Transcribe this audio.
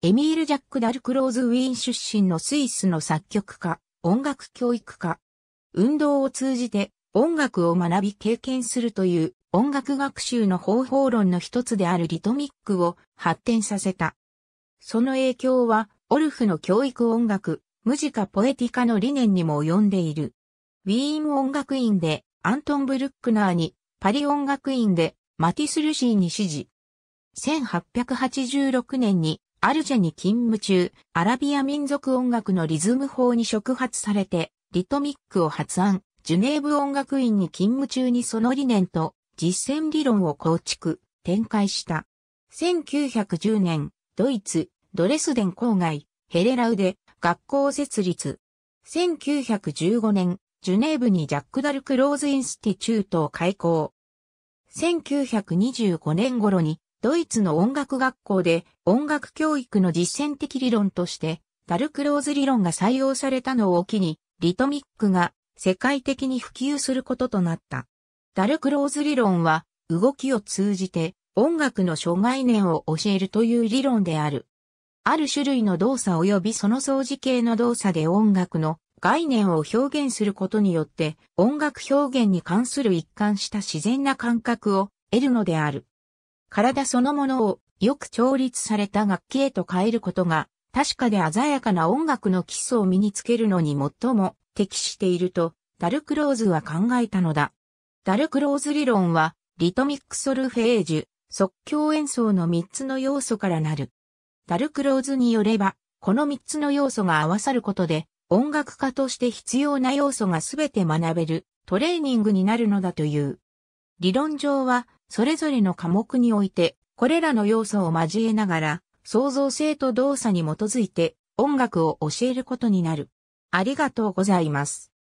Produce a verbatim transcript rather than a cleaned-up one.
エミール・ジャック・ダルクローズウィーン出身のスイスの作曲家、音楽教育家。運動を通じて音楽を学び経験するという音楽学習の方法論の一つであるリトミックを発展させた。その影響はオルフの教育音楽、ムジカ・ポエティカの理念にも及んでいる。ウィーン音楽院でアントン・ブルックナーに、パリ音楽院でマティス・ルシーに師事。せんはっぴゃくはちじゅうろくねんにアルジェに勤務中、アラビア民族音楽のリズム法に触発されて、リトミックを発案、ジュネーブ音楽院に勤務中にその理念と実践理論を構築、展開した。せんきゅうひゃくじゅうねん、ドイツ、ドレスデン郊外、ヘレラウで学校を設立。せんきゅうひゃくじゅうごねん、ジュネーブにジャック・ダルクローズ・インスティチュートを開校。せんきゅうひゃくにじゅうごねん頃に、ドイツの音楽学校で音楽教育の実践的理論として、ダルクローズ理論が採用されたのを機に、リトミックが世界的に普及することとなった。ダルクローズ理論は、動きを通じて音楽の諸概念を教えるという理論である。ある種類の動作及びその相似形の動作で音楽の概念を表現することによって、音楽表現に関する一貫した自然な感覚を得るのである。体そのものをよく調律された楽器へと変えることが確かで鮮やかな音楽の基礎を身につけるのに最も適しているとダルクローズは考えたのだ。ダルクローズ理論はリトミックソルフェージュ、即興演奏のみっつの要素からなる。ダルクローズによればこのみっつの要素が合わさることで音楽家として必要な要素がすべて学べるトレーニングになるのだという。理論上はそれぞれの科目において、これらの要素を交えながら、創造性と動作に基づいて音楽を教えることになる。ありがとうございます。